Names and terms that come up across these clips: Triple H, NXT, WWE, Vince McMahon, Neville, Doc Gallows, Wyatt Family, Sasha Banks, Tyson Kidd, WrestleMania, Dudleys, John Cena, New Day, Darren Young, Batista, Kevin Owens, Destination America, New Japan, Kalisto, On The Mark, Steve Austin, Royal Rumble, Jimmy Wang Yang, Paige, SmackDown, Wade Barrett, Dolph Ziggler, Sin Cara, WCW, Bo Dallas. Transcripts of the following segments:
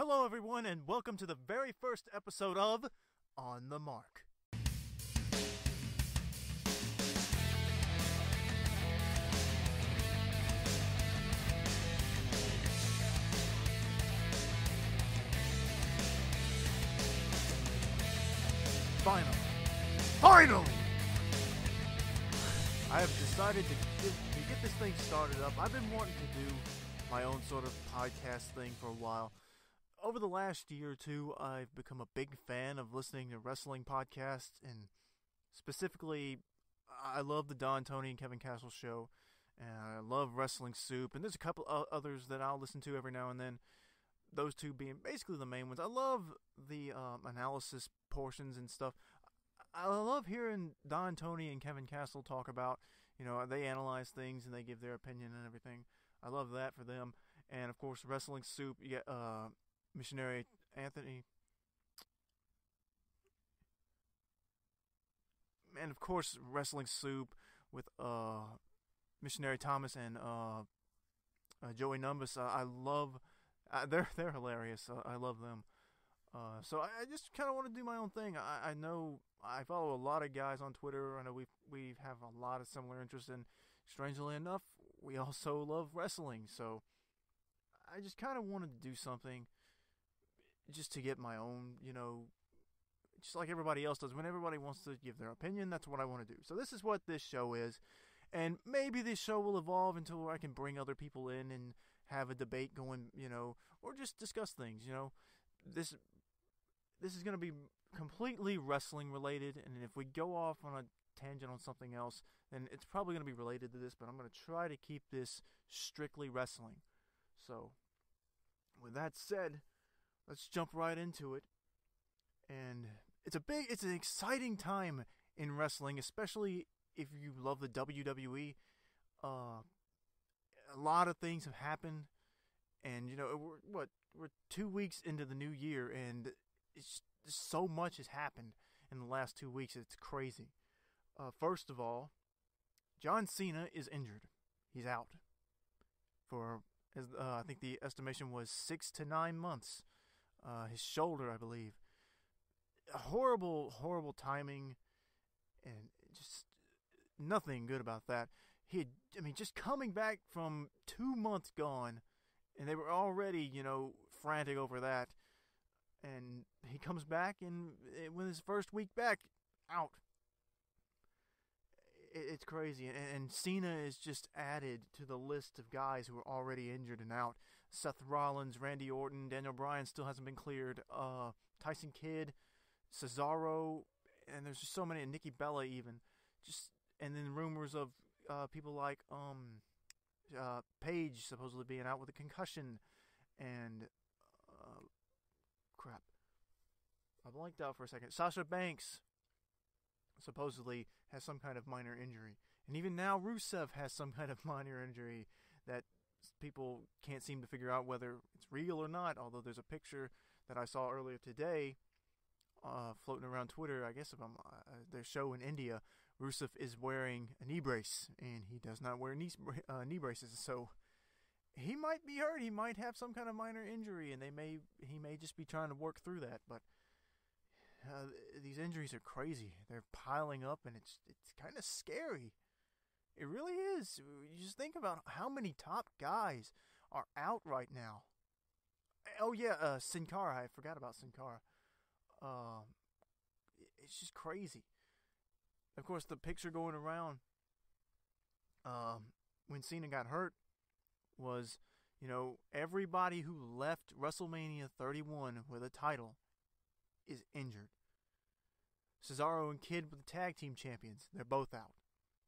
Hello everyone and welcome to the very first episode of On The Mark. Finally! I have decided to get this thing started up. I've been wanting to do my own sort of podcast thing for a while. Over the last year or two, I've become a big fan of listening to wrestling podcasts, and specifically, I love the Don Tony and Kevin Castle show, and I love Wrestling Soup, and there's a couple others that I'll listen to every now and then, those two being basically the main ones. I love the analysis portions and stuff. I love hearing Don Tony and Kevin Castle talk about, you know, they analyze things and they give their opinion and everything. I love that for them, and of course, Wrestling Soup, you get, Missionary Anthony, and of course Wrestling Soup with Missionary Thomas and Joey Numbus. I love, they're hilarious. I love them. So I just kind of want to do my own thing. I know I follow a lot of guys on Twitter. I know we have a lot of similar interests, and strangely enough, we also love wrestling. So I just kind of wanted to do something. Just to get my own, you know, just like everybody else does. When everybody wants to give their opinion, that's what I want to do. So this is what this show is. And maybe this show will evolve until I can bring other people in and have a debate going, you know, or just discuss things, you know. This is going to be completely wrestling related. And if we go off on a tangent on something else, then it's probably going to be related to this. But I'm going to try to keep this strictly wrestling. So, with that said, let's jump right into it. And it's an exciting time in wrestling, especially if you love the WWE. A lot of things have happened, and you know, we're 2 weeks into the new year, and it's so much has happened in the last 2 weeks. It's crazy. First of all, John Cena is injured. He's out for, I think the estimation was 6 to 9 months. His shoulder, I believe. Horrible, horrible timing, and just nothing good about that. Just coming back from 2 months gone, and they were already, you know, frantic over that. And he comes back, and with his first week back, out. It's crazy, and Cena is just added to the list of guys who are already injured and out. Seth Rollins, Randy Orton, Daniel Bryan still hasn't been cleared. Tyson Kidd, Cesaro, and there's just so many. And Nikki Bella even. And then rumors of people like Paige supposedly being out with a concussion, and crap, I blanked out for a second. Sasha Banks supposedly has some kind of minor injury. And even now, Rusev has some kind of minor injury that people can't seem to figure out whether it's real or not, although there's a picture that I saw earlier today floating around Twitter, I guess, their show in India. Rusev is wearing a knee brace, and he does not wear knee braces, so he might be hurt. He might have some kind of minor injury, and he may just be trying to work through that, but these injuries are crazy. They're piling up, and it's kind of scary. It really is. You just think about how many top guys are out right now. Oh yeah, Sin Cara. I forgot about Sin Cara. It's just crazy. Of course, the picture going around when Cena got hurt was, you know, everybody who left WrestleMania 31 with a title is injured. Cesaro and Kidd were the tag team champions. They're both out.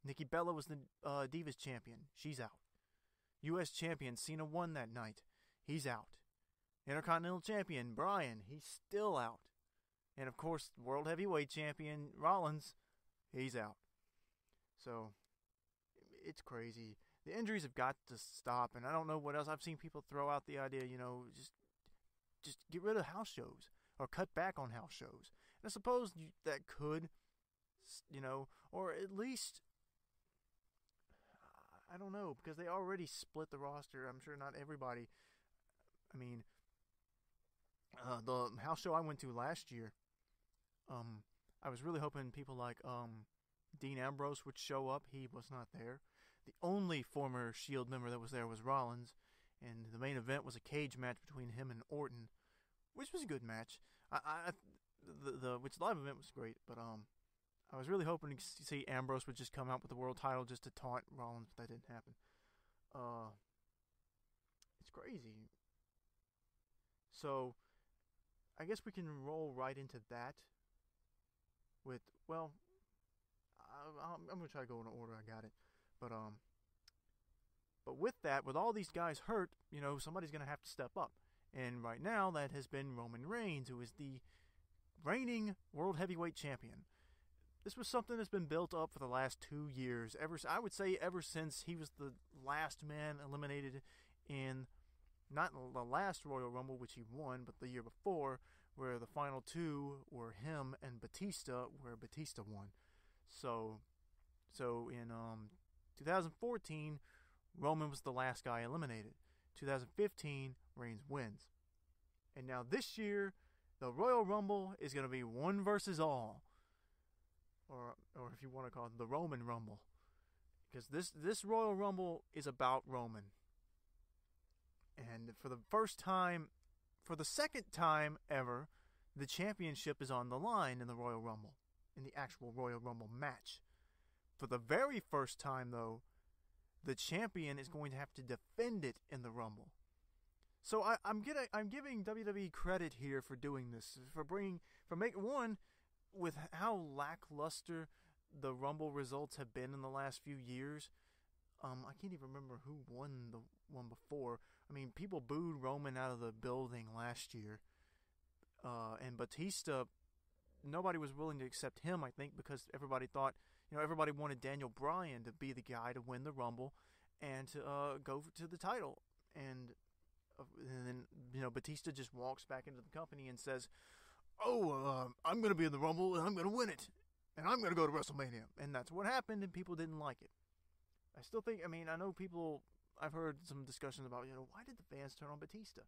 Nikki Bella was the Divas champion. She's out. U.S. champion Cena won that night. He's out. Intercontinental champion Bryan. He's still out. And of course, world heavyweight champion Rollins. He's out. So, it's crazy. The injuries have got to stop. And I don't know what else. I've seen people throw out the idea, you know, just get rid of house shows. Or cut back on house shows. And I suppose that could, you know, or at least, I don't know, because they already split the roster. I'm sure not everybody. I mean, The house show I went to last year, I was really hoping people like Dean Ambrose would show up. He was not there. The only former Shield member that was there was Rollins, and the main event was a cage match between him and Orton, which was a good match. The live event was great, but I was really hoping to see Ambrose would just come out with the world title just to taunt Rollins, but that didn't happen. It's crazy. So I guess we can roll right into that with, well, I'm going to try to go in order. I got it. But with that, with all these guys hurt, you know, somebody's going to have to step up. And right now that has been Roman Reigns, who is the reigning World Heavyweight Champion. This was something that's been built up for the last 2 years. I would say ever since he was the last man eliminated in, not the last Royal Rumble, which he won, but the year before, where the final two were him and Batista, where Batista won. So in 2014, Roman was the last guy eliminated. 2015, Reigns wins. And now this year, the Royal Rumble is going to be one versus all. Or if you want to call it the Roman Rumble. Because this Royal Rumble is about Roman. And for the second time ever, the championship is on the line in the Royal Rumble. In the actual Royal Rumble match. For the very first time, though, the champion is going to have to defend it in the Rumble. So I'm giving WWE credit here for doing this. With how lackluster the Rumble results have been in the last few years, I can't even remember who won the one before. I mean, people booed Roman out of the building last year. And Batista, nobody was willing to accept him, I think, because everybody thought, you know, everybody wanted Daniel Bryan to be the guy to win the Rumble and to go to the title. And then, you know, Batista just walks back into the company and says, I'm going to be in the Rumble, and I'm going to win it, and I'm going to go to WrestleMania. And that's what happened, and people didn't like it. I still think, I mean, I know people, I've heard some discussions about, you know, why did the fans turn on Batista?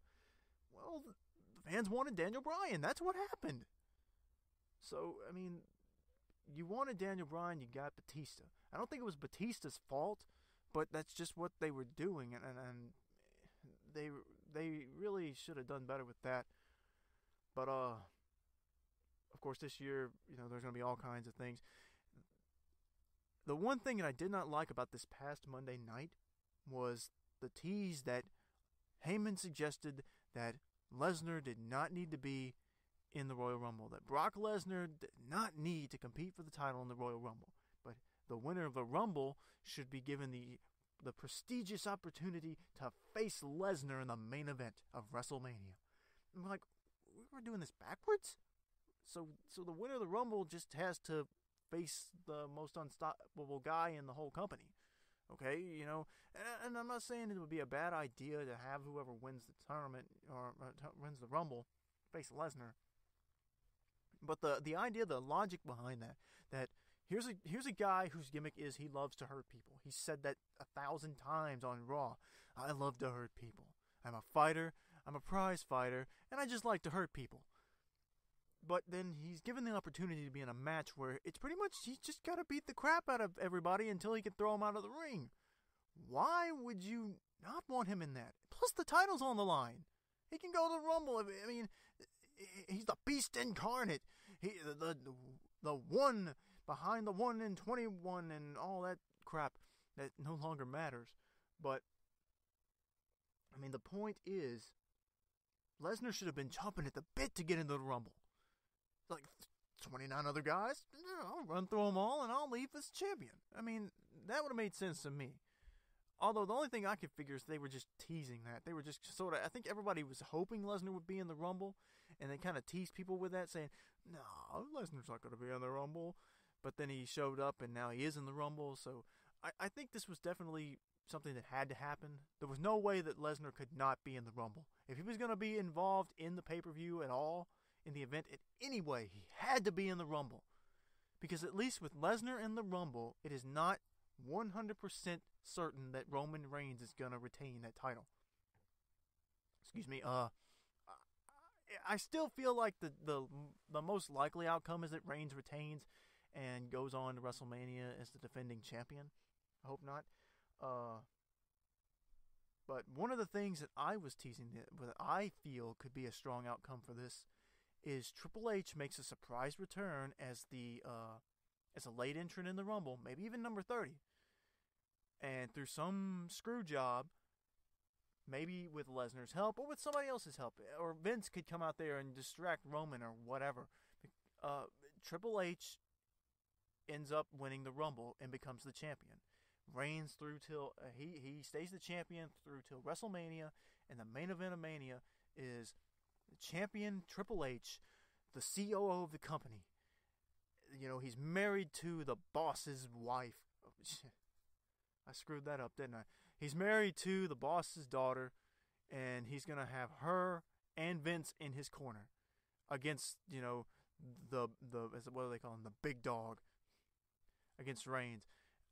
Well, the fans wanted Daniel Bryan. That's what happened. So, I mean, you wanted Daniel Bryan, you got Batista. I don't think it was Batista's fault, but that's just what they were doing, and they really should have done better with that. But, of course, this year, you know, there's going to be all kinds of things. The one thing that I did not like about this past Monday night was the tease that Heyman suggested that Lesnar did not need to be in the Royal Rumble, that Brock Lesnar did not need to compete for the title in the Royal Rumble, but the winner of the Rumble should be given the prestigious opportunity to face Lesnar in the main event of WrestleMania. I'm like, we're doing this backwards? So the winner of the Rumble just has to face the most unstoppable guy in the whole company. Okay, you know, and I'm not saying it would be a bad idea to have whoever wins the tournament or wins the Rumble face Lesnar. But the idea, the logic behind that here's a guy whose gimmick is he loves to hurt people. He said that 1,000 times on Raw. I love to hurt people. I'm a fighter, I'm a prize fighter, and I just like to hurt people. But then he's given the opportunity to be in a match where it's pretty much he's just got to beat the crap out of everybody until he can throw him out of the ring. Why would you not want him in that? Plus the title's on the line. He can go to the Rumble. I mean, he's the beast incarnate. The one behind the 1 and 21 and all that crap that no longer matters. But, I mean, the point is Lesnar should have been chomping at the bit to get into the Rumble. Like 29 other guys, I'll run through them all and I'll leave as champion. I mean, that would have made sense to me. Although the only thing I could figure is they were just teasing that. They were just sort of, I think everybody was hoping Lesnar would be in the Rumble, and they kind of teased people with that, saying, no, Lesnar's not going to be in the Rumble. But then he showed up and now he is in the Rumble. So I think this was definitely something that had to happen. There was no way that Lesnar could not be in the Rumble. If he was going to be involved in the pay-per-view at all, in the event in any way, he had to be in the Rumble. Because at least with Lesnar in the Rumble, it is not 100% certain that Roman Reigns is going to retain that title. Excuse me, I still feel like the most likely outcome is that Reigns retains and goes on to WrestleMania as the defending champion. I hope not. But one of the things that I was teasing that I feel could be a strong outcome for this is Triple H makes a surprise return as a late entrant in the Rumble, maybe even number 30. And through some screw job, maybe with Lesnar's help or with somebody else's help, or Vince could come out there and distract Roman or whatever, Triple H ends up winning the Rumble and becomes the champion. Reigns through till he stays the champion through till WrestleMania, and the main event of Mania is the champion Triple H, the COO of the company. You know, he's married to the boss's wife. Oh, I screwed that up, didn't I? He's married to the boss's daughter, and he's going to have her and Vince in his corner against, you know, the what do they call him? The big dog, against Reigns.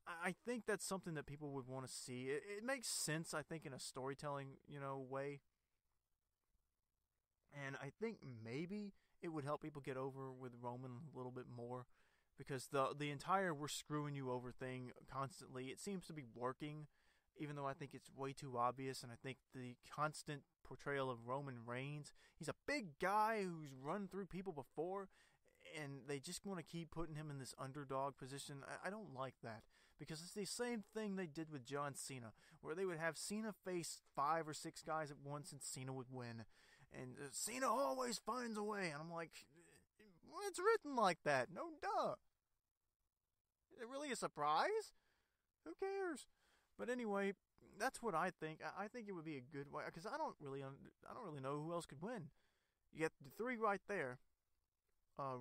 I think that's something that people would want to see. It makes sense, I think, in a storytelling, you know, way. And I think maybe it would help people get over with Roman a little bit more, because the entire "we're screwing you over" thing constantly, it seems to be working, even though I think it's way too obvious. And I think the constant portrayal of Roman Reigns, he's a big guy who's run through people before, and they just want to keep putting him in this underdog position. I don't like that, because it's the same thing they did with John Cena, where they would have Cena face 5 or 6 guys at once, and Cena would win. And Cena always finds a way. And I'm like, well, it's written like that. No, duh. Is it really a surprise? Who cares? But anyway, that's what I think. I think it would be a good way, because I don't really know who else could win. You get the 3 right there.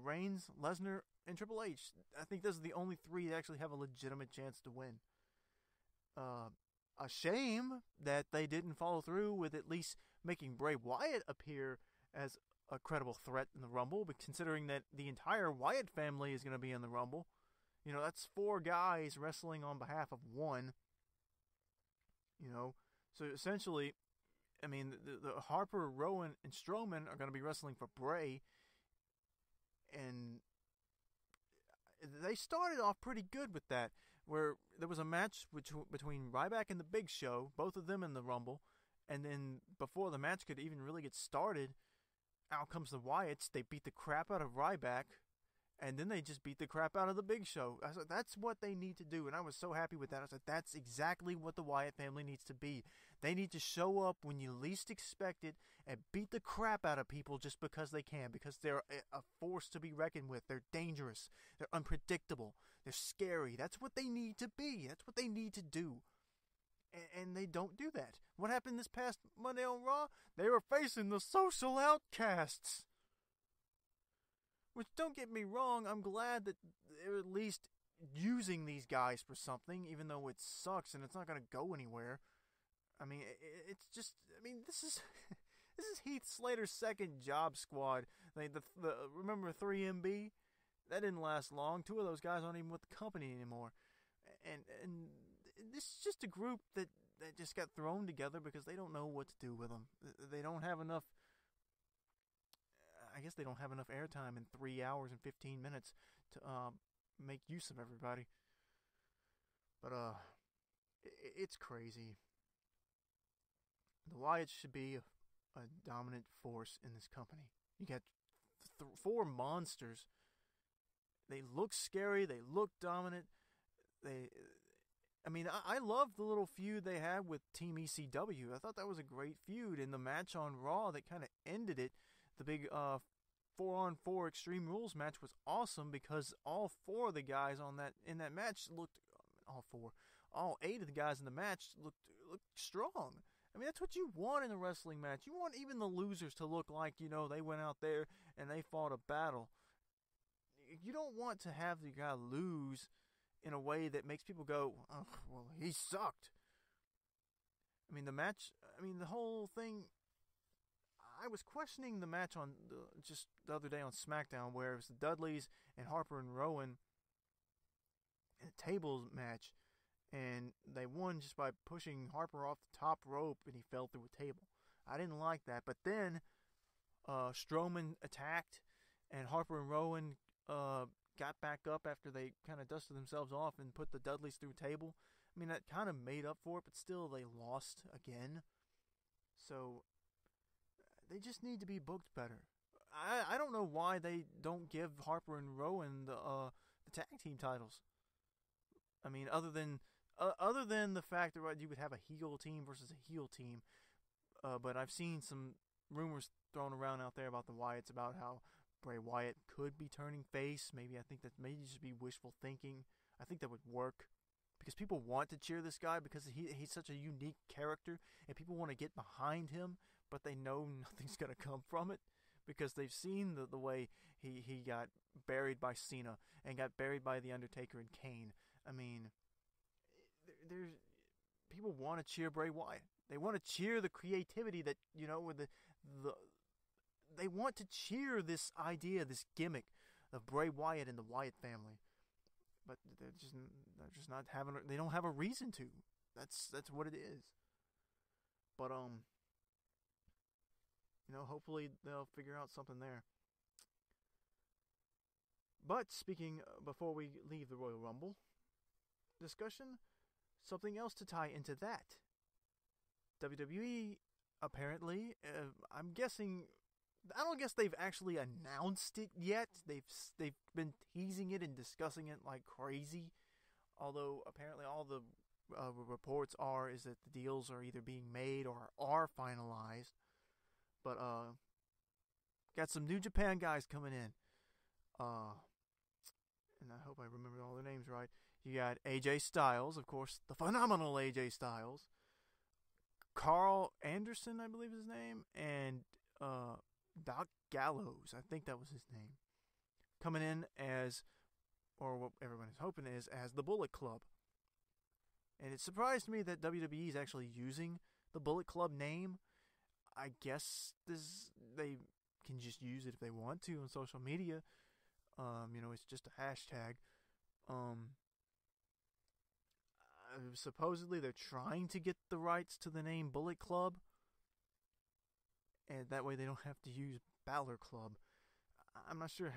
Reigns, Lesnar, and Triple H. I think those are the only 3 that actually have a legitimate chance to win. A shame that they didn't follow through with at least making Bray Wyatt appear as a credible threat in the Rumble, but considering that the entire Wyatt family is going to be in the Rumble, you know, that's 4 guys wrestling on behalf of one. You know, so essentially, I mean, the Harper, Rowan, and Strowman are going to be wrestling for Bray, and they started off pretty good with that, where there was a match between Ryback and the Big Show, both of them in the Rumble, and then before the match could even really get started, out comes the Wyatts. They beat the crap out of Ryback, and then they just beat the crap out of the Big Show. I was like, that's what they need to do, and I was so happy with that. I was like, that's exactly what the Wyatt family needs to be. They need to show up when you least expect it and beat the crap out of people just because they can, because they're a force to be reckoned with. They're dangerous. They're unpredictable. They're scary. That's what they need to be. That's what they need to do. And they don't do that. What happened this past Monday on Raw? They were facing the social outcasts. Which, don't get me wrong, I'm glad that they're at least using these guys for something, even though it sucks and it's not going to go anywhere. I mean, it's just, I mean, this is Heath Slater's second job squad. I mean, remember 3MB? That didn't last long. 2 of those guys aren't even with the company anymore. And this is just a group that just got thrown together because they don't know what to do with them. They don't have enough. I guess they don't have enough airtime in 3 hours and 15 minutes to make use of everybody. But it's crazy. The Wyatts should be a dominant force in this company. You got 4 monsters. They look scary. They look dominant. I mean, I love the little feud they had with Team ECW. I thought that was a great feud, and the match on Raw that kind of ended it, the big 4-on-4 Extreme Rules match, was awesome because all 4 of the guys in that match looked, all 8 of the guys in the match looked strong. I mean, that's what you want in a wrestling match. You want even the losers to look like, you know, they went out there and they fought a battle. You don't want to have the guy lose in a way that makes people go, oh, well, he sucked. I mean, the whole thing. I was questioning the match on just the other day on SmackDown, where it was the Dudleys and Harper and Rowan in a tables match, and they won just by pushing Harper off the top rope, and he fell through a table. I didn't like that, but then Strowman attacked, and Harper and Rowan got back up after they kind of dusted themselves off and put the Dudleys through table. I mean, that kind of made up for it, but still they lost again. So they just need to be booked better. I don't know why they don't give Harper and Rowan the tag team titles. I mean, other than the fact that you would have a heel team versus a heel team, but I've seen some rumors thrown around out there about the Wyatts, about how Bray Wyatt could be turning face. Maybe I think that may just be wishful thinking. I think that would work, because people want to cheer this guy because he's such a unique character, and people want to get behind him, but they know nothing's going to come from it, because they've seen the way he got buried by Cena and got buried by The Undertaker and Kane. I mean, there's people want to cheer Bray Wyatt. They want to cheer the creativity that, you know, with they want to cheer this idea, this gimmick of Bray Wyatt and the Wyatt family. But they're just not having. They don't have a reason to. That's what it is. But you know, hopefully they'll figure out something there. But speaking before we leave the Royal Rumble discussion, something else to tie into that. WWE apparently, I'm guessing. I don't guess they've actually announced it yet. They've been teasing it and discussing it like crazy. Although apparently all the reports is that the deals are either being made or are finalized. But got some New Japan guys coming in. And I hope I remember all their names right. You got AJ Styles, of course, the phenomenal AJ Styles. Carl Anderson, I believe is his name, and Doc Gallows, I think that was his name, coming in as, or what everyone is hoping is, as the Bullet Club. And it surprised me that WWE is actually using the Bullet Club name. I guess they can just use it if they want to on social media. You know, it's just a hashtag. Supposedly they're trying to get the rights to the name Bullet Club, and that way they don't have to use Balor Club. I'm not sure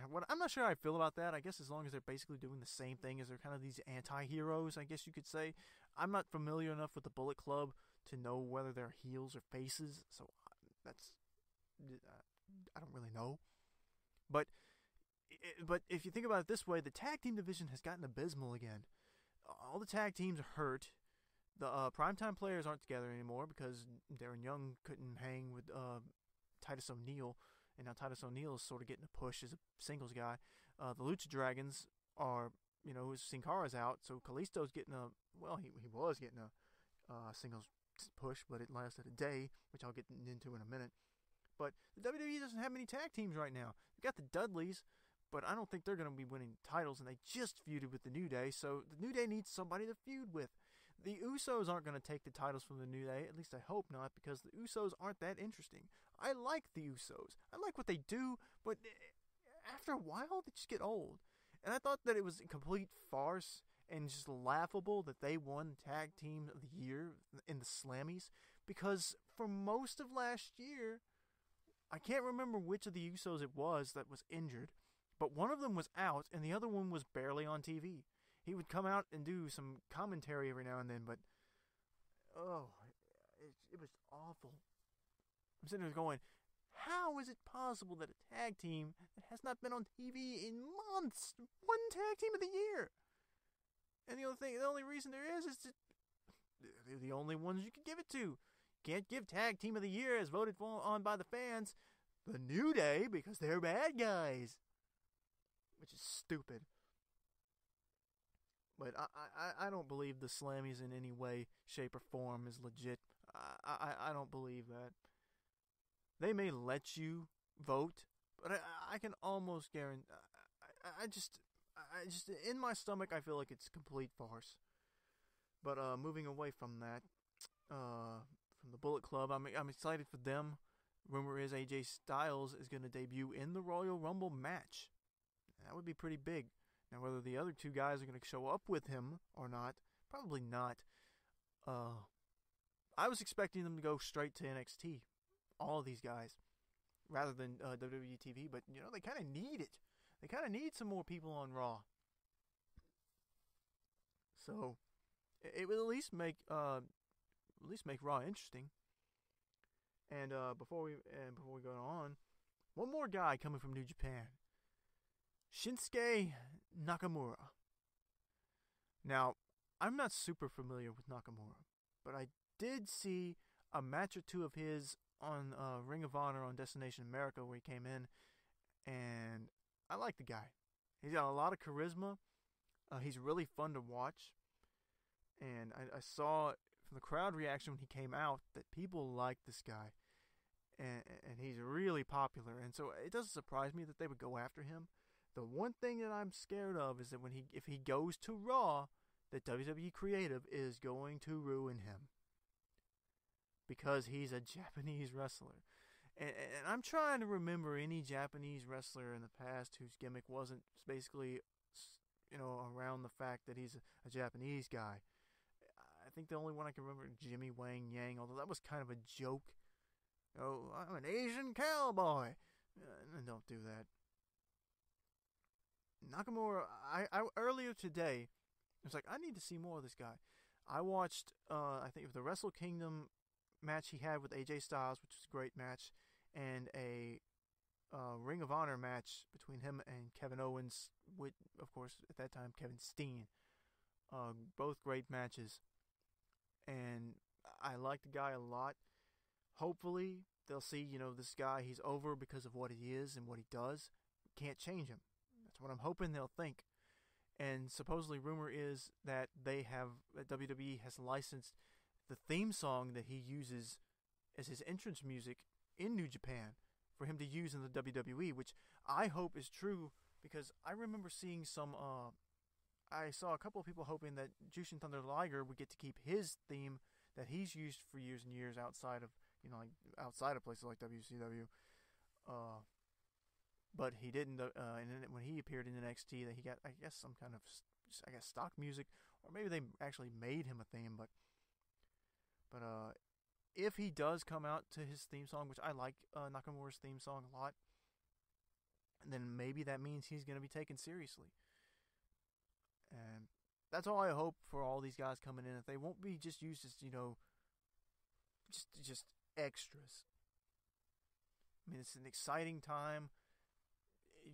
how I feel about that. I guess as long as they're basically doing the same thing, as they're kind of these anti-heroes, I guess you could say. I'm not familiar enough with the Bullet Club to know whether they're heels or faces, so I don't really know. But if you think about it this way, the tag team division has gotten abysmal again. All the tag teams are hurt. The primetime players aren't together anymore because Darren Young couldn't hang with Titus O'Neil, and now Titus O'Neil is sort of getting a push as a singles guy. The Lucha Dragons are, you know, Sin Cara's out, so Kalisto's getting he was getting a singles push, but it lasted a day, which I'll get into in a minute. But the WWE doesn't have many tag teams right now. They've got the Dudleys, but I don't think they're going to be winning titles, and they just feuded with the New Day, so the New Day needs somebody to feud with. The Usos aren't going to take the titles from the New Day, at least I hope not, because the Usos aren't that interesting. I like the Usos. I like what they do, but after a while, they just get old. And I thought that it was a complete farce and just laughable that they won Tag Team of the Year in the Slammies, because for most of last year, I can't remember which of the Usos it was that was injured, but one of them was out and the other one was barely on TV. He would come out and do some commentary every now and then, but it was awful. I'm sitting there going, how is it possible that a tag team that has not been on TV in months won Tag Team of the Year? And the only reason there is they're the only ones you can give it to. Can't give Tag Team of the Year as voted on by the fans the New Day because they're bad guys, which is stupid. But I don't believe the Slammies in any way, shape, or form is legit. I don't believe that. They may let you vote, but I can almost guarantee. I just in my stomach, I feel like it's a complete farce. But moving away from that, from the Bullet Club, I'm excited for them. Rumor is AJ Styles is going to debut in the Royal Rumble match. That would be pretty big. Now, whether the other two guys are going to show up with him or not, probably not. I was expecting them to go straight to NXT, all of these guys. rather than WWE TV. But, you know, they kind of need it. They kind of need some more people on Raw. So it will at least make Raw interesting. And before we go on, one more guy coming from New Japan, Shinsuke Nakamura. Now, I'm not super familiar with Nakamura, but I did see a match or two of his on Ring of Honor on Destination America where he came in, and I like the guy. He's got a lot of charisma. He's really fun to watch. And I saw from the crowd reaction when he came out that people like this guy. And he's really popular. And so it doesn't surprise me that they would go after him. The one thing that I'm scared of is that if he goes to Raw, that WWE Creative is going to ruin him. Because he's a Japanese wrestler. And I'm trying to remember any Japanese wrestler in the past whose gimmick wasn't basically, you know, around the fact that he's a Japanese guy. I think the only one I can remember is Jimmy Wang Yang, although that was kind of a joke. Oh, I'm an Asian cowboy. Don't do that. Nakamura, I earlier today, I was like, I need to see more of this guy. I watched, I think it was the Wrestle Kingdom match he had with AJ Styles, which was a great match, and a Ring of Honor match between him and Kevin Owens, with, of course, at that time, Kevin Steen. Both great matches. And I like the guy a lot. Hopefully, they'll see, you know, this guy, he's over because of what he is and what he does. Can't change him. That's what I'm hoping they'll think. And supposedly, rumor is that WWE has licensed the theme song that he uses as his entrance music in New Japan for him to use in the WWE, which I hope is true, because I remember seeing I saw a couple of people hoping that Jushin Thunder Liger would get to keep his theme that he's used for years and years outside of, you know, like outside of places like WCW. But he didn't, and then when he appeared in NXT, that he got, I guess, some kind of, I guess, stock music, or maybe they actually made him a theme, but if he does come out to his theme song, which I like Nakamura's theme song a lot, then maybe that means he's going to be taken seriously. And that's all I hope for all these guys coming in, that they won't be just used as, you know, just extras. I mean, it's an exciting time.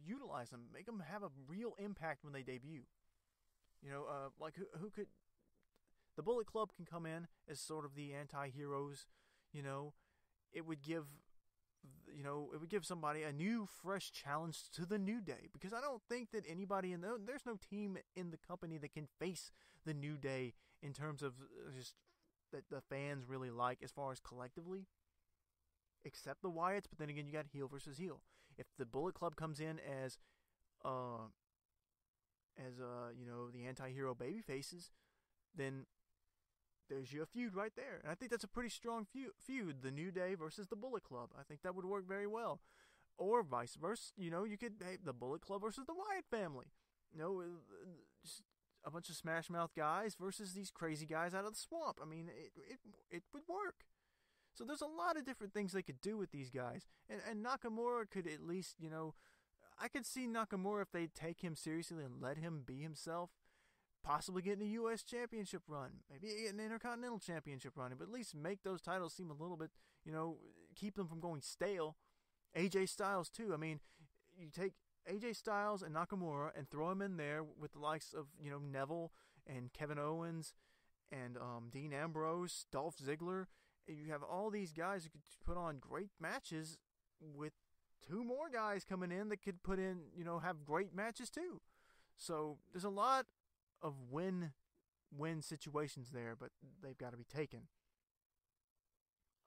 Utilize them. Make them have a real impact when they debut. You know, like who could... The Bullet Club can come in as sort of the anti-heroes, you know. It would give, you know, it would give somebody a new, fresh challenge to the New Day. Because I don't think that anybody there's no team in the company that can face the New Day in terms of just that the fans really like as far as collectively. Except the Wyatts, but then again, you got heel versus heel. If the Bullet Club comes in as you know, the anti-hero babyfaces, then there's your feud right there. And I think that's a pretty strong feud, the New Day versus the Bullet Club. I think that would work very well. Or vice versa. You know, you could have the Bullet Club versus the Wyatt family. You know, just a bunch of Smash Mouth guys versus these crazy guys out of the swamp. I mean, it would work. So there's a lot of different things they could do with these guys. And Nakamura could at least, you know, I could see Nakamura, if they take him seriously and let him be himself, possibly getting a U.S. championship run, maybe an Intercontinental championship run, but at least make those titles seem a little bit, you know, keep them from going stale. AJ Styles, too. I mean, you take AJ Styles and Nakamura and throw him in there with the likes of, you know, Neville and Kevin Owens and Dean Ambrose, Dolph Ziggler. You have all these guys who could put on great matches with two more guys coming in that could put in, you know, have great matches, too. So there's a lot of win-win situations there, but they've got to be taken.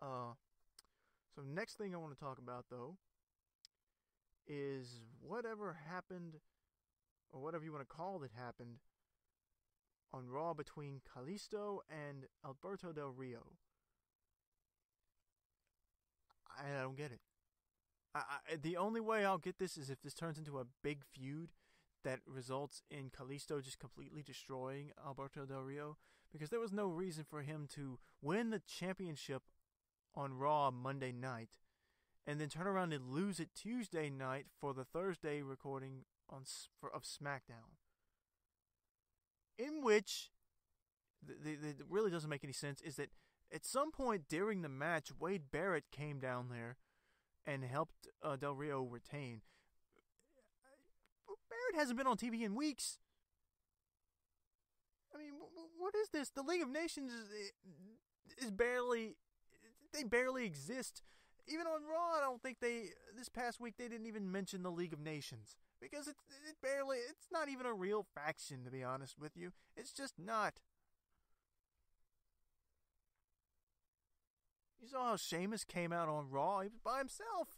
So next thing I want to talk about, though, is whatever happened, or whatever you want to call it happened, on Raw between Kalisto and Alberto Del Rio. I don't get it. I the only way I'll get this is if this turns into a big feud that results in Kalisto just completely destroying Alberto Del Rio, because there was no reason for him to win the championship on Raw Monday night and then turn around and lose it Tuesday night for the Thursday recording of SmackDown. In which, it really doesn't make any sense, is that at some point during the match, Wade Barrett came down there and helped Del Rio retain. Barrett hasn't been on TV in weeks. I mean, what is this? The League of Nations is barely... They barely exist. Even on Raw, I don't think this past week, they didn't even mention the League of Nations. Because it's not even a real faction, to be honest with you. It's just not. You saw how Sheamus came out on Raw. He was by himself.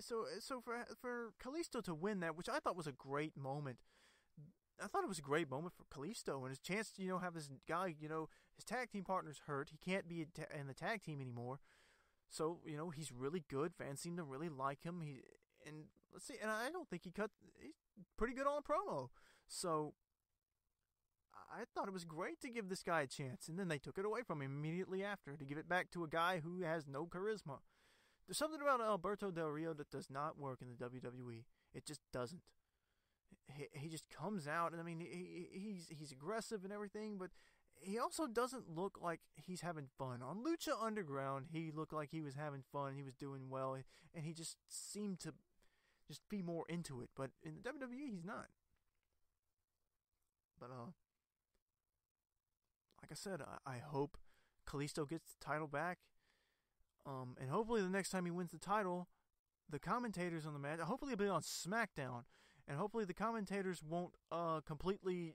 So for Kalisto to win that, which I thought was a great moment. I thought it was a great moment for Kalisto and his chance to, have this guy, his tag team partner's hurt. He can't be in the tag team anymore. So, he's really good. Fans seem to really like him. And let's see. And I don't think he's pretty good on a promo. So I thought it was great to give this guy a chance. And then they took it away from him immediately after to give it back to a guy who has no charisma. There's something about Alberto Del Rio that does not work in the WWE. It just doesn't. He just comes out, and I mean, he's aggressive and everything, but he also doesn't look like he's having fun. On Lucha Underground, he looked like he was having fun, he was doing well, and he just seemed to just be more into it. But in the WWE, he's not. But like I said, I hope Kalisto gets the title back. And hopefully the next time he wins the title, the commentators on the match, hopefully it'll be on SmackDown, and hopefully the commentators won't completely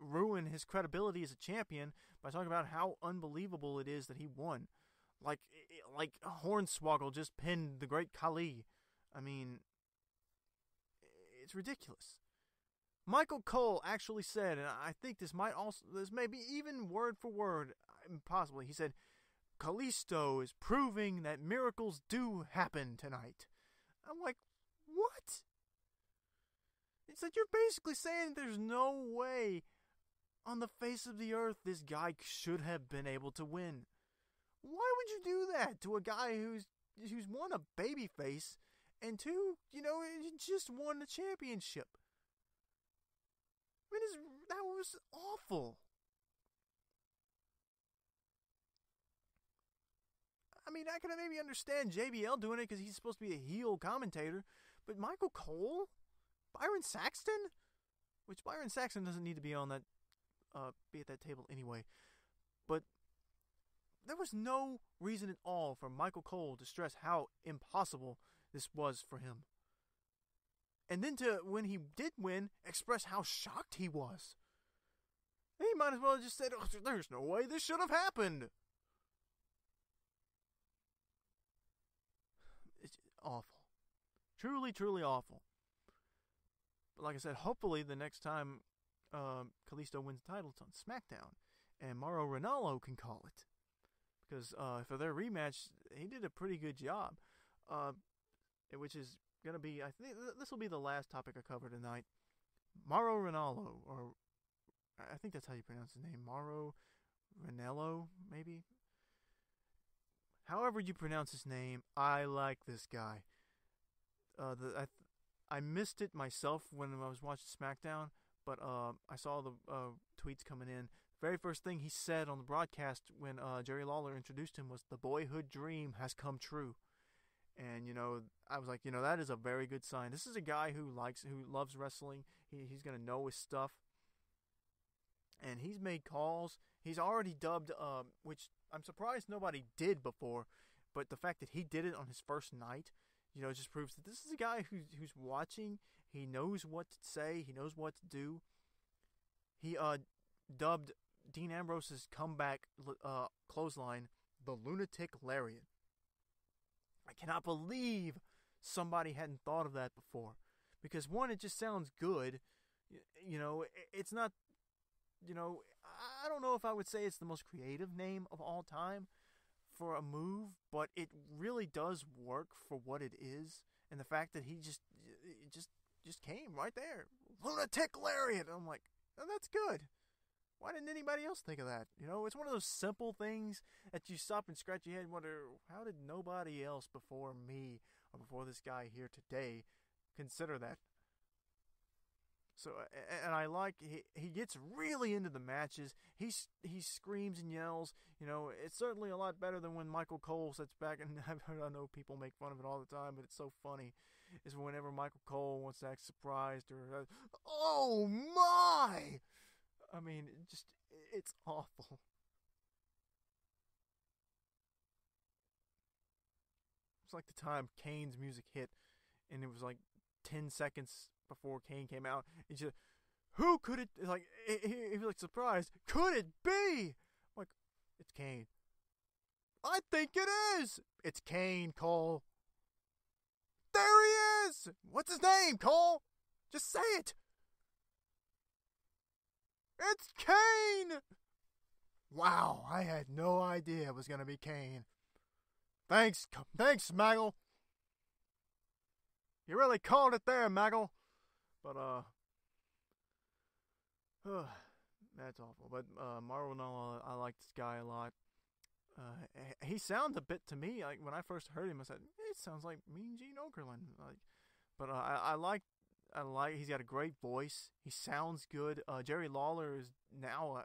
ruin his credibility as a champion by talking about how unbelievable it is that he won. Like Hornswoggle just pinned the Great Khali. I mean, it's ridiculous. Michael Cole actually said, and I think this may be even word for word, possibly, he said, Kalisto is proving that miracles do happen tonight. I'm like, what? It's like you're basically saying there's no way on the face of the earth this guy should have been able to win. Why would you do that to a guy who's won a babyface and two, he just won the championship? I mean, that was awful. I mean, I can maybe understand JBL doing it because he's supposed to be a heel commentator. But Michael Cole? Byron Saxton? Which Byron Saxton doesn't need to be on that, be at that table anyway. But there was no reason at all for Michael Cole to stress how impossible this was for him. And then when he did win, express how shocked he was. He might as well have just said, oh, there's no way this should have happened. It's awful. Truly, truly awful. But like I said, hopefully the next time Kalisto wins the title, it's on SmackDown. And Mauro Ranallo can call it. Because for their rematch, he did a pretty good job. Which is going to be, I think this will be the last topic I cover tonight. Mauro Ranallo, or I think that's how you pronounce his name. Mauro Ranallo, maybe? However you pronounce his name, I like this guy. I missed it myself when I was watching SmackDown, but I saw the tweets coming in. The very first thing he said on the broadcast when Jerry Lawler introduced him was, the boyhood dream has come true. And, I was like, that is a very good sign. This is a guy who loves wrestling. He's going to know his stuff. And he's made calls. He's already dubbed, which... I'm surprised nobody did before, but the fact that he did it on his first night, just proves that this is a guy who's watching. He knows what to say. He knows what to do. He dubbed Dean Ambrose's comeback clothesline the Lunatic Lariat. I cannot believe somebody hadn't thought of that before, because one, it just sounds good. It's not. I don't know if I would say it's the most creative name of all time for a move, but it really does work for what it is. And the fact that it just came right there. Lunatic Lariat! I'm like, oh, that's good. Why didn't anybody else think of that? You know, it's one of those simple things that you stop and scratch your head and wonder, how did nobody else before me or before this guy here today consider that? So, and I like, he gets really into the matches. He screams and yells. You know, it's certainly a lot better than when Michael Cole sits back, and I know people make fun of it all the time, but it's so funny, is whenever Michael Cole wants to act surprised or, oh my! I mean, it's awful. It's like the time Kane's music hit, and it was like 10 seconds before Kane came out, and just, who could it, like, he was like surprised, could it be? I'm like, it's Kane. I think it is! It's Kane, Cole. There he is! What's his name, Cole? Just say it! It's Kane! Wow, I had no idea it was gonna be Kane. Thanks, Maggle. You really called it there, Maggle. But, that's awful. But, Mauro Ranallo, I like this guy a lot. He sounds a bit to me, like, when I first heard him, I said, it sounds like Mean Gene Okerlund. Like, but, I like, he's got a great voice. He sounds good. Jerry Lawler is now,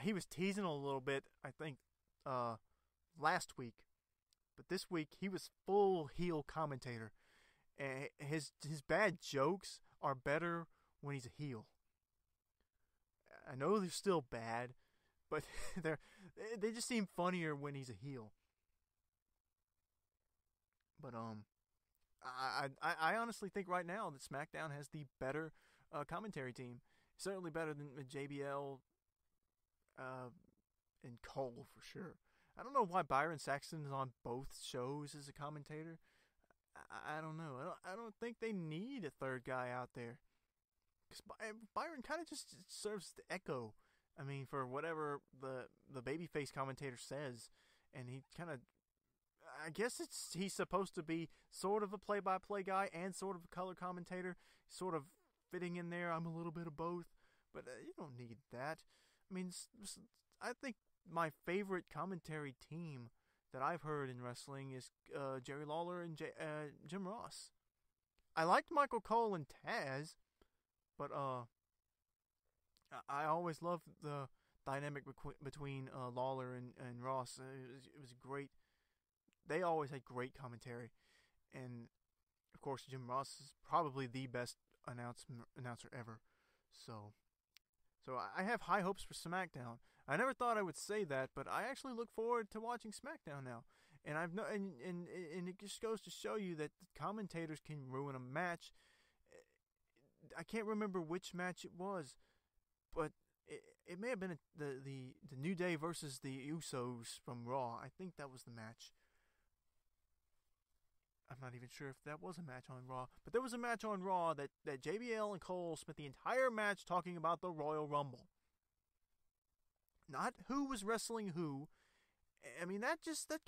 he was teasing a little bit, I think, last week. But this week, he was full heel commentator. And his bad jokes are better when he's a heel. I know they're still bad, but they just seem funnier when he's a heel. But I honestly think right now that SmackDown has the better commentary team, certainly better than JBL and Cole for sure. I don't know why Byron Saxton is on both shows as a commentator. I don't know. I don't think they need a third guy out there. Because Byron kind of just serves the echo. I mean, for whatever the babyface commentator says. And he kind of... I guess he's supposed to be sort of a play-by-play guy and sort of a color commentator. Sort of fitting in there. I'm a little bit of both. But you don't need that. I mean, I think my favorite commentary team that I've heard in wrestling is Jerry Lawler and Jim Ross. I liked Michael Cole and Taz, but I always loved the dynamic between Lawler and Ross. It was great. They always had great commentary, and of course Jim Ross is probably the best announcer ever. So I have high hopes for SmackDown. I never thought I would say that, but I actually look forward to watching SmackDown now. And I've no, and it just goes to show you that commentators can ruin a match. I can't remember which match it was, but it may have been the New Day versus the Usos from Raw. I think that was the match. I'm not even sure if that was a match on Raw, but there was a match on Raw that JBL and Cole spent the entire match talking about the Royal Rumble. Not who was wrestling who. I mean, that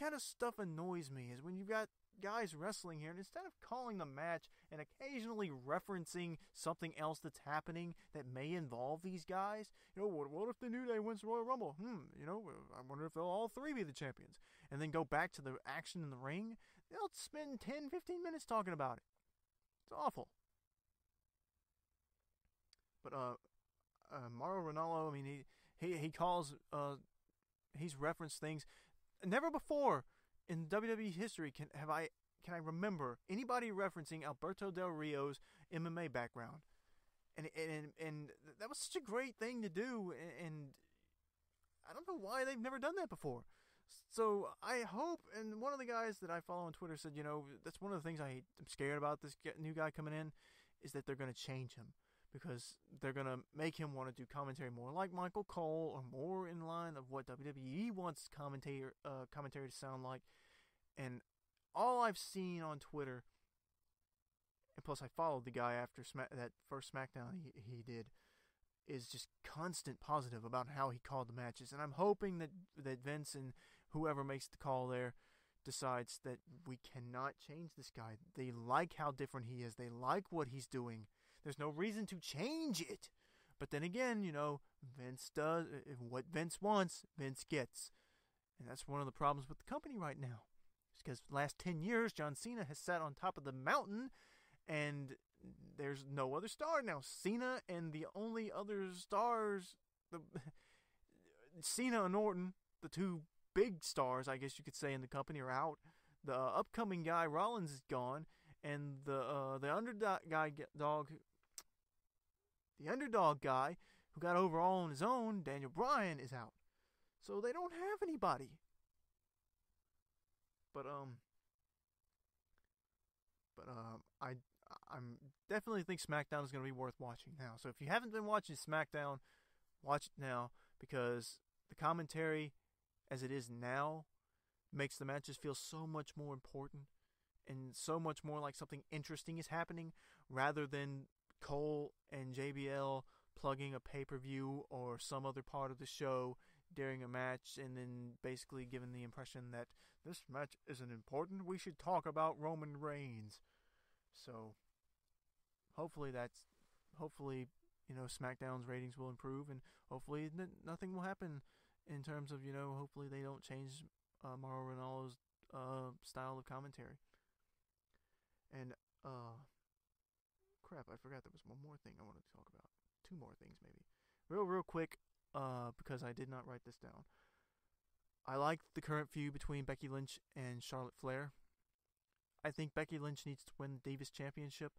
kind of stuff annoys me, is when you've got guys wrestling here, and instead of calling the match and occasionally referencing something else that's happening that may involve these guys, you know, what if the New Day wins the Royal Rumble? You know, I wonder if they'll all three be the champions. And then go back to the action in the ring. They'll spend 10, 15 minutes talking about it. It's awful. But, Mauro Ranallo, I mean, He calls, he's referenced things. Never before in WWE history can I remember anybody referencing Alberto Del Rio's MMA background. And that was such a great thing to do, and I don't know why they've never done that before. So I hope, and one of the guys that I follow on Twitter said, you know, that's one of the things I'm scared about this new guy coming in, is that they're going to change him. Because they're going to make him want to do commentary more like Michael Cole, or more in line of what WWE wants commentary to sound like. And all I've seen on Twitter, and plus I followed the guy after that first SmackDown he did, is just constant positive about how he called the matches. And I'm hoping that Vince and whoever makes the call there decides that we cannot change this guy. They like how different he is. They like what he's doing. There's no reason to change it. But then again, you know, Vince does what Vince wants, Vince gets. And that's one of the problems with the company right now. It's because for the last 10 years, John Cena has sat on top of the mountain, and there's no other star now. Cena and the only other stars, Cena and Orton, the two big stars, I guess you could say, in the company are out. The upcoming guy, Rollins, is gone, and the underdog guy who got over all on his own, Daniel Bryan, is out. So they don't have anybody. But I definitely think SmackDown is going to be worth watching now. So if you haven't been watching SmackDown, watch it now, because the commentary as it is now makes the matches feel so much more important and so much more like something interesting is happening, rather than Cole and JBL plugging a pay-per-view or some other part of the show during a match and then basically giving the impression that this match isn't important, we should talk about Roman Reigns. So hopefully you know, SmackDown's ratings will improve, and hopefully nothing will happen in terms of, you know, hopefully they don't change Mauro Ranallo's style of commentary. And crap, I forgot there was one more thing I wanted to talk about. Two more things, maybe. Real quick, because I did not write this down. I like the current feud between Becky Lynch and Charlotte Flair. I think Becky Lynch needs to win the Divas Championship,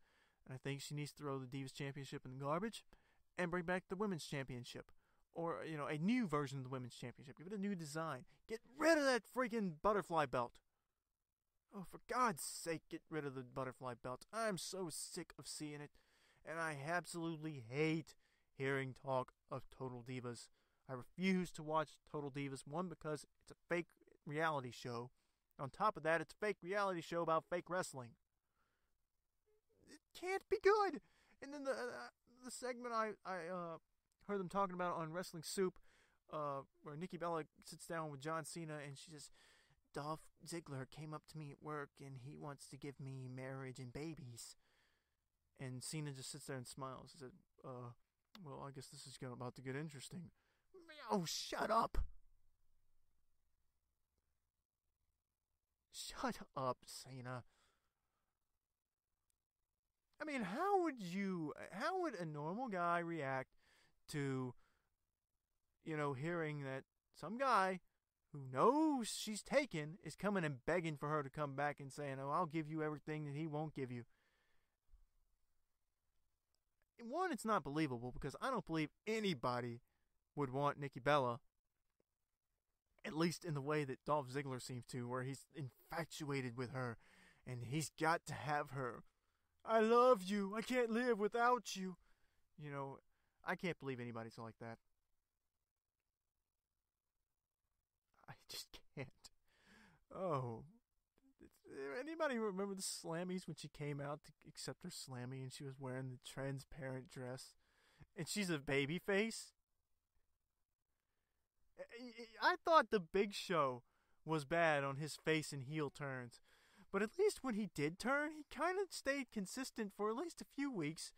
and I think she needs to throw the Divas Championship in the garbage and bring back the Women's Championship. Or, you know, a new version of the Women's Championship. Give it a new design. Get rid of that freaking butterfly belt. Oh, for God's sake, get rid of the butterfly belt. I'm so sick of seeing it. And I absolutely hate hearing talk of Total Divas. I refuse to watch Total Divas. One, because it's a fake reality show. On top of that, it's a fake reality show about fake wrestling. It can't be good. And then the segment I heard them talking about on Wrestling Soup, where Nikki Bella sits down with John Cena and she says, Dolph Ziggler came up to me at work and he wants to give me marriage and babies. And Cena just sits there and smiles. He said, well, I guess this is about to get interesting. Oh, shut up. Shut up, Cena. I mean, how would a normal guy react to, you know, hearing that some guy who knows she's taken is coming and begging for her to come back and saying, oh, I'll give you everything that he won't give you? One, it's not believable, because I don't believe anybody would want Nikki Bella, at least in the way that Dolph Ziggler seems to, where he's infatuated with her, and he's got to have her. I love you. I can't live without you. You know, I can't believe anybody's like that. I just can't. Oh. Anybody remember the Slammies when she came out to accept her Slammy and she was wearing the transparent dress? And she's a baby face? I thought the Big Show was bad on his face and heel turns. But at least when he did turn, he kind of stayed consistent for at least a few weeks.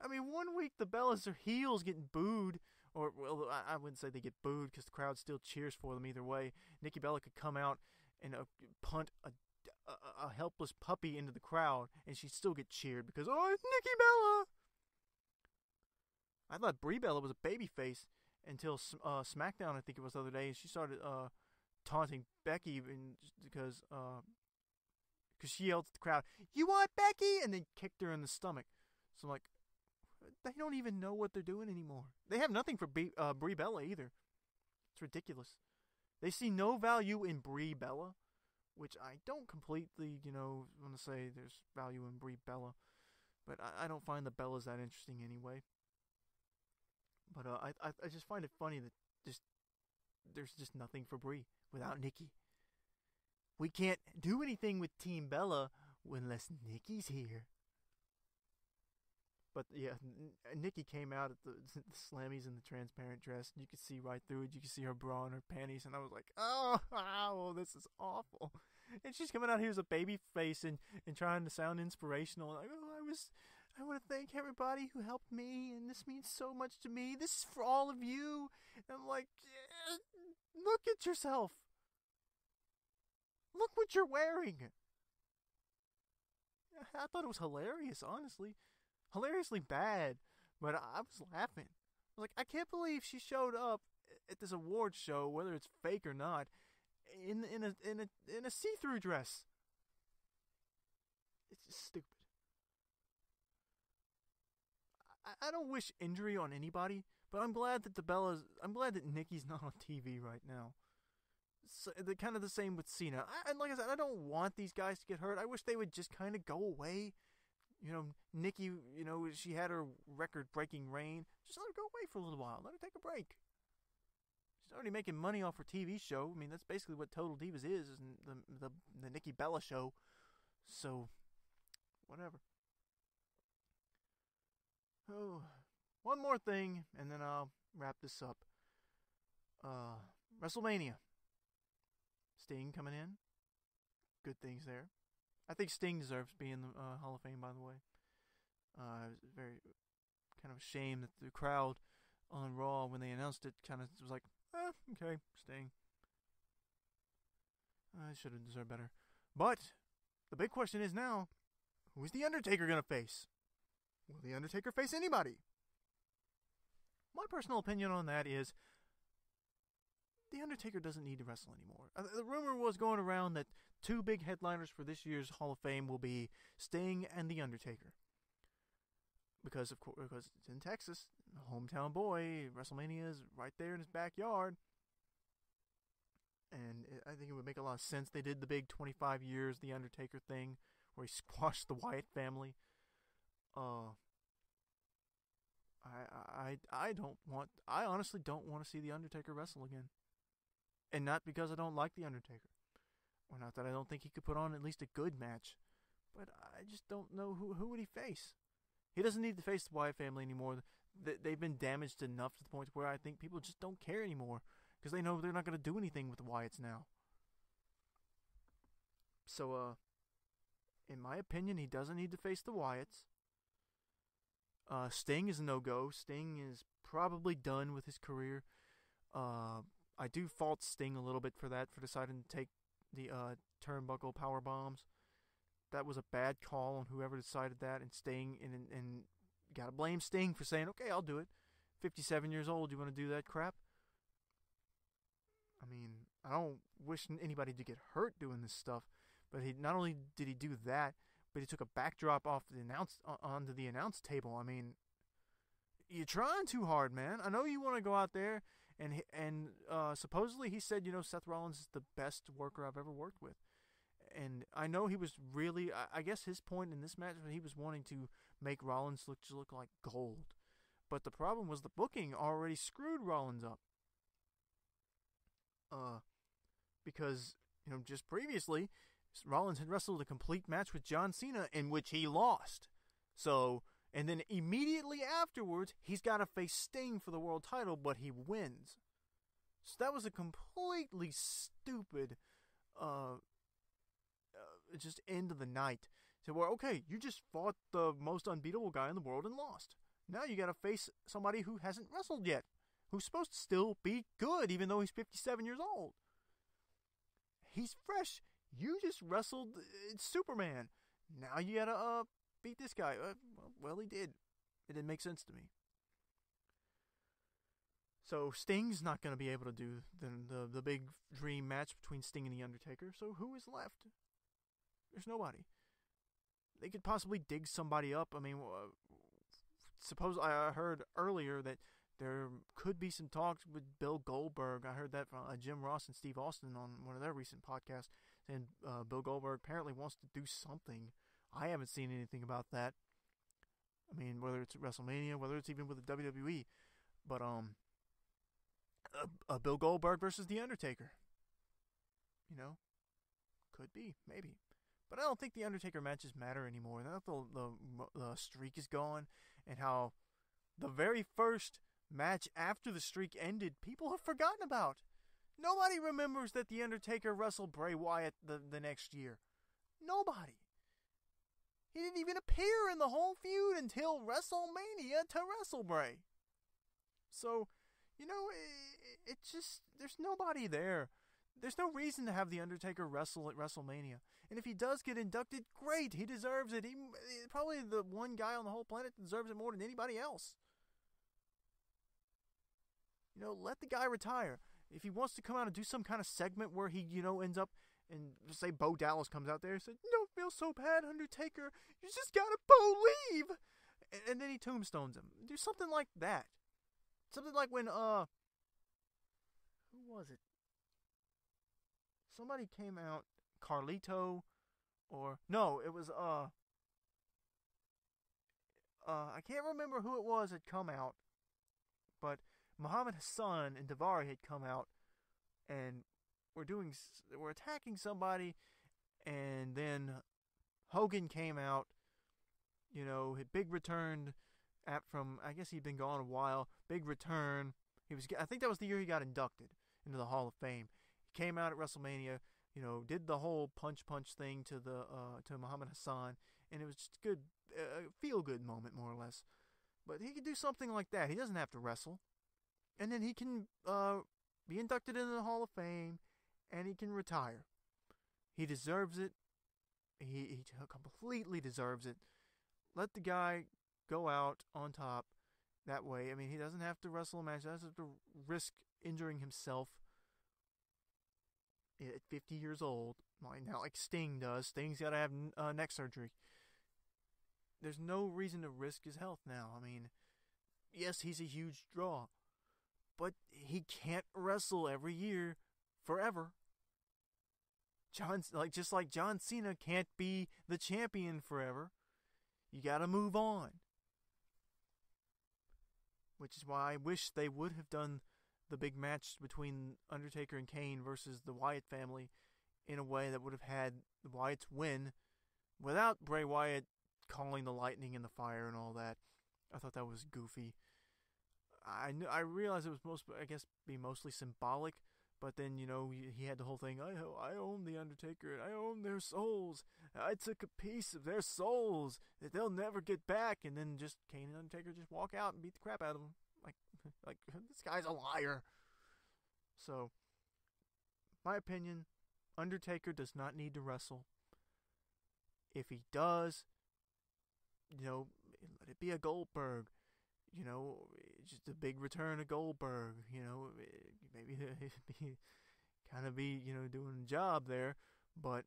I mean, one week the Bellas are heels getting booed. Or, well, I wouldn't say they get booed because the crowd still cheers for them either way. Nikki Bella could come out and punt a helpless puppy into the crowd, and she'd still get cheered because, oh, it's Nikki Bella! I thought Brie Bella was a babyface until SmackDown, I think it was the other day, and she started taunting Becky because she yelled at the crowd, you want Becky? And then kicked her in the stomach. So I'm like, they don't even know what they're doing anymore. They have nothing for Brie Bella either. It's ridiculous. They see no value in Brie Bella, which I don't completely, you know, want to say there's value in Brie Bella. But I don't find the Bellas that interesting anyway. But I just find it funny that there's nothing for Brie without Nikki. We can't do anything with Team Bella unless Nikki's here. But yeah, Nikki came out at the Slammies in the transparent dress. And you could see right through it. You could see her bra and her panties. And I was like, oh, this is awful. And she's coming out here as a baby face and trying to sound inspirational. Like, oh, I was I want to thank everybody who helped me, and this means so much to me. This is for all of you. And I'm like, look at yourself. Look what you're wearing. I thought it was hilarious, honestly. Hilariously bad, but I was laughing. I was like, I can't believe she showed up at this awards show, whether it's fake or not, in a see-through dress. It's just stupid. I don't wish injury on anybody, but I'm glad that I'm glad that Nikki's not on TV right now. So, kind of the same with Cena. And like I said, I don't want these guys to get hurt. I wish they would just kind of go away. You know, Nikki, you know, she had her record-breaking reign. Just let her go away for a little while. Let her take a break. She's already making money off her TV show. I mean, that's basically what Total Divas is the Nikki Bella show. So, whatever. Oh, one more thing, and then I'll wrap this up. WrestleMania. Sting coming in. Good things there. I think Sting deserves to be in the Hall of Fame, by the way. It was very kind of a shame that the crowd on Raw, when they announced it, kind of was like, okay, Sting. I should have deserved better. But the big question is now, who is The Undertaker going to face? Will The Undertaker face anybody? My personal opinion on that is, The Undertaker doesn't need to wrestle anymore. The rumor was going around that two big headliners for this year's Hall of Fame will be Sting and The Undertaker. Because, of course, because it's in Texas, hometown boy, WrestleMania is right there in his backyard. And I think it would make a lot of sense. They did the big 25 years The Undertaker thing where he squashed the Wyatt family. I honestly don't want to see The Undertaker wrestle again. And not because I don't like The Undertaker. Or not that I don't think he could put on at least a good match. But I just don't know who would he face. He doesn't need to face the Wyatt family anymore. They've been damaged enough to the point where I think people just don't care anymore. Because they know they're not going to do anything with the Wyatts now. So, in my opinion, he doesn't need to face the Wyatts. Sting is a no-go. Sting is probably done with his career. I do fault Sting a little bit for that, for deciding to take the turnbuckle power bombs. That was a bad call on whoever decided that, and Sting, and gotta blame Sting for saying, okay, I'll do it. 57 years old, you want to do that crap? I mean, I don't wish anybody to get hurt doing this stuff, but he not only did he do that, but he took a backdrop off onto the announce table. I mean, you're trying too hard, man. I know you want to go out there, and supposedly he said, you know, Seth Rollins is the best worker I've ever worked with. And I know he was really, I guess his point in this match was he was wanting to make Rollins look like gold. But the problem was the booking already screwed Rollins up. Because, you know, just previously, Rollins had wrestled a complete match with John Cena in which he lost. So, and then immediately afterwards, he's got to face Sting for the world title, but he wins. So that was a completely stupid, just end of the night. So, well, okay, you just fought the most unbeatable guy in the world and lost. Now you got to face somebody who hasn't wrestled yet, who's supposed to still be good, even though he's 57 years old. He's fresh. You just wrestled Superman. Now you gotta beat this guy. Well, he did. It didn't make sense to me. So Sting's not gonna be able to do the big dream match between Sting and The Undertaker. So who is left? There's nobody. They could possibly dig somebody up. I mean, suppose I heard earlier that there could be some talks with Bill Goldberg. I heard that from Jim Ross and Steve Austin on one of their recent podcasts. And Bill Goldberg apparently wants to do something. I haven't seen anything about that. I mean, whether it's WrestleMania, whether it's even with the WWE. But Bill Goldberg versus The Undertaker. You know, could be, maybe. But I don't think The Undertaker matches matter anymore. Now that the streak is gone, and how the very first match after the streak ended, people have forgotten about. Nobody remembers that The Undertaker wrestled Bray Wyatt the next year. Nobody. He didn't even appear in the whole feud until WrestleMania to wrestle Bray. So, you know, it's just, there's nobody there. There's no reason to have The Undertaker wrestle at WrestleMania. And if he does get inducted, great, he deserves it. He's probably the one guy on the whole planet that deserves it more than anybody else. You know, let the guy retire. If he wants to come out and do some kind of segment where he, you know, ends up, and say Bo Dallas comes out there and says, "You don't feel so bad, Undertaker. You just gotta believe." And then he tombstones him. Do something like that. Something like when, who was it? Somebody came out, Carlito, or, no, it was, I can't remember who it was that come out, but Muhammad Hassan and Daivari had come out, and were attacking somebody, and then Hogan came out, you know, his big return from, I guess he'd been gone a while, big return, I think that was the year he got inducted into the Hall of Fame. Came out at WrestleMania, you know, did the whole punch thing to the to Muhammad Hassan, and it was just good, feel good moment more or less. But he could do something like that. He doesn't have to wrestle, and then he can be inducted into the Hall of Fame, and he can retire. He deserves it. He completely deserves it. Let the guy go out on top. That way, I mean, he doesn't have to wrestle a match. He doesn't have to risk injuring himself at 50 years old, now like Sting does. Sting's got to have neck surgery. There's no reason to risk his health now. I mean, yes, he's a huge draw, but he can't wrestle every year forever. Just like John Cena can't be the champion forever. You got to move on. Which is why I wish they would have done the big match between Undertaker and Kane versus the Wyatt family in a way that would have had the Wyatts win without Bray Wyatt calling the lightning and the fire and all that. I thought that was goofy. I realized it was mostly symbolic, but then, you know, he had the whole thing, I own the Undertaker, and I own their souls. I took a piece of their souls that they'll never get back, and then just Kane and Undertaker just walk out and beat the crap out of them. Like, this guy's a liar. So, my opinion, Undertaker does not need to wrestle. If he does, you know, let it be a Goldberg. You know, just a big return of Goldberg. You know, maybe it'd be, you know, doing a job there. But,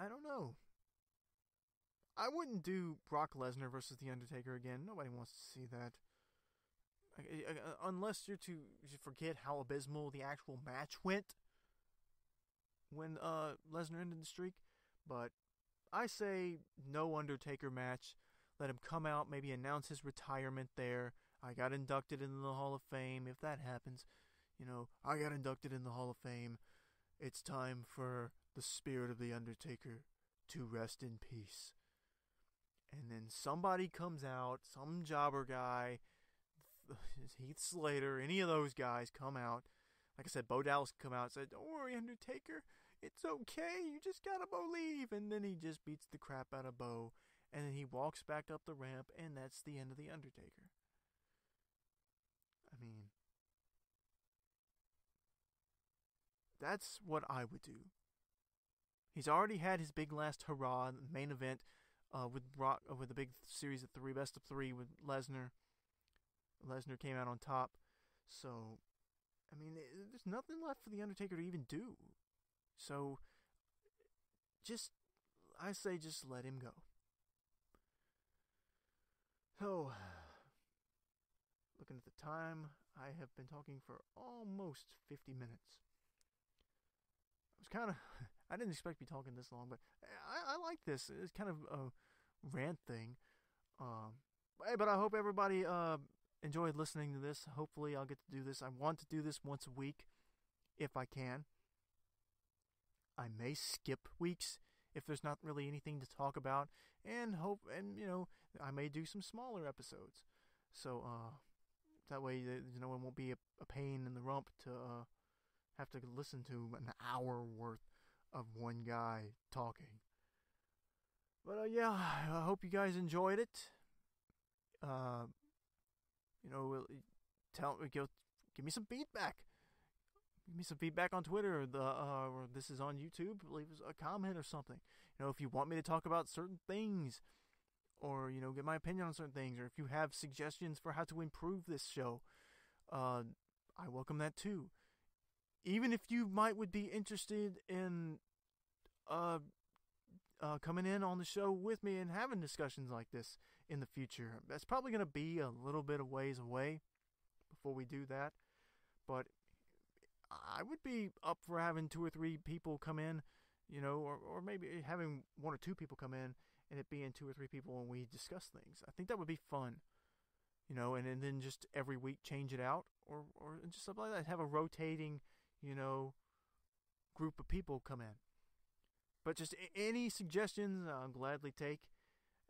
I don't know. I wouldn't do Brock Lesnar versus The Undertaker again. Nobody wants to see that. Unless you're to forget how abysmal the actual match went when Lesnar ended the streak. But I say no Undertaker match. Let him come out, maybe announce his retirement there. I got inducted into the Hall of Fame. If that happens, you know, I got inducted in the Hall of Fame. It's time for the spirit of The Undertaker to rest in peace. And then somebody comes out, some jobber guy, Heath Slater, any of those guys come out. Like I said, Bo Dallas come out and said, "Don't worry, Undertaker, it's okay, you just gotta believe." And then he just beats the crap out of Bo. And then he walks back up the ramp, and that's the end of The Undertaker. I mean, that's what I would do. He's already had his big last hurrah in the main event. With the big series of three, best of three with Lesnar. Lesnar came out on top. So, I mean, there's nothing left for The Undertaker to even do. So, I say just let him go. So, looking at the time, I have been talking for almost 50 minutes. I didn't expect to be talking this long, but I like this. It's kind of a rant thing. But I hope everybody enjoyed listening to this. Hopefully I'll get to do this. I want to do this once a week if I can. I may skip weeks if there's not really anything to talk about. And you know, I may do some smaller episodes. So that way, you know, it won't be a pain in the rump to have to listen to an hour worth of one guy talking. But yeah, I hope you guys enjoyed it. You know, give me some feedback. Give me some feedback on Twitter, or this is on YouTube. Leave us a comment or something. You know, if you want me to talk about certain things, or, you know, get my opinion on certain things, or if you have suggestions for how to improve this show, I welcome that too. Even if you would be interested in coming in on the show with me and having discussions like this in the future, that's probably going to be a little bit of ways away before we do that. But I would be up for having 2 or 3 people come in, you know, or maybe having 1 or 2 people come in and it being 2 or 3 people and we discuss things. I think that would be fun, you know, and then just every week change it out or just something like that. Have a rotating, you know, group of people come in. But just any suggestions, I'll gladly take.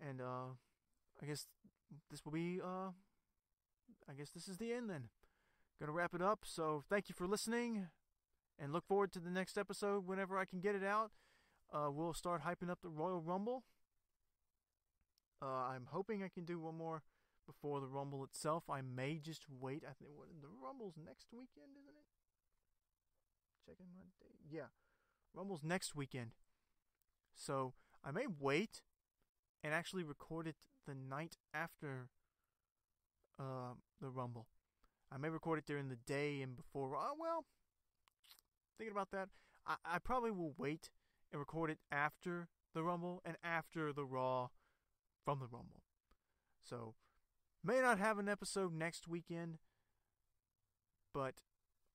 And I guess this will be, I guess this is the end then. Gonna wrap it up, so thank you for listening, and look forward to the next episode whenever I can get it out. We'll start hyping up the Royal Rumble. I'm hoping I can do one more before the Rumble itself. I may just wait. I think the Rumble's next weekend, isn't it? Checking my date. Yeah, Rumble's next weekend. So I may wait and actually record it the night after the Rumble. I may record it during the day and before. Well, thinking about that, I probably will wait and record it after the Rumble and after the Raw from the Rumble. So, may not have an episode next weekend, but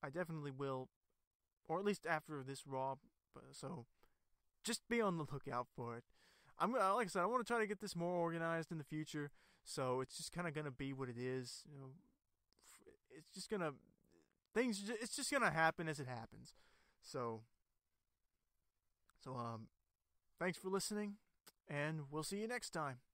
I definitely will, or at least after this Raw. So, just be on the lookout for it. Like I said, I want to try to get this more organized in the future. So it's just kind of going to be what it is, you know. It's just gonna happen as it happens. So, thanks for listening, and we'll see you next time.